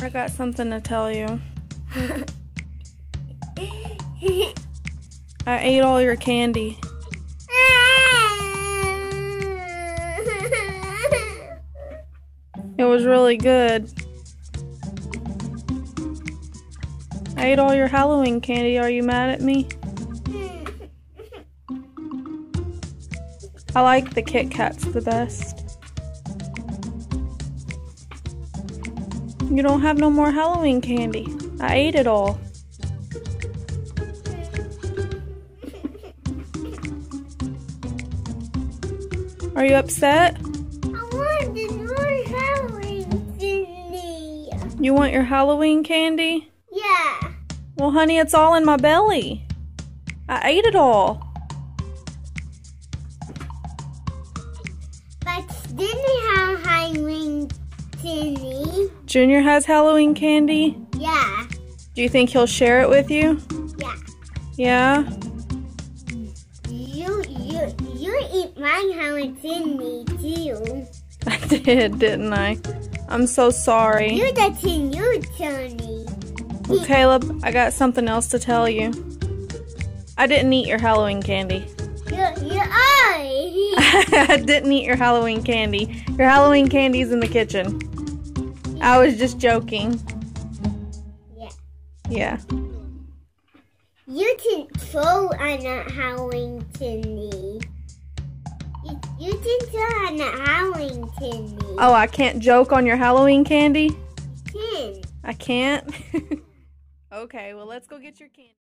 I got something to tell you. I ate all your candy. It was really good. I ate all your Halloween candy. Are you mad at me? I like the Kit Kats the best. You don't have no more Halloween candy. I ate it all. Are you upset? You want your Halloween candy? Yeah. Well, honey, it's all in my belly. I ate it all. But Junior has Halloween candy. Junior has Halloween candy? Yeah. Do you think he'll share it with you? Yeah. Yeah? You eat my Halloween candy too. I did, didn't I? I'm so sorry. You're the teen, you tell me. Well, Caleb, I got something else to tell you. I didn't eat your Halloween candy. You are. I didn't eat your Halloween candy. Your Halloween candy's in the kitchen. I was just joking. Yeah. Yeah. You didn't throw on that Halloween candy. You didn't throw on that Halloween candy. Oh, I can't joke on your Halloween candy? You can. I can't? Okay, well, let's go get your candy.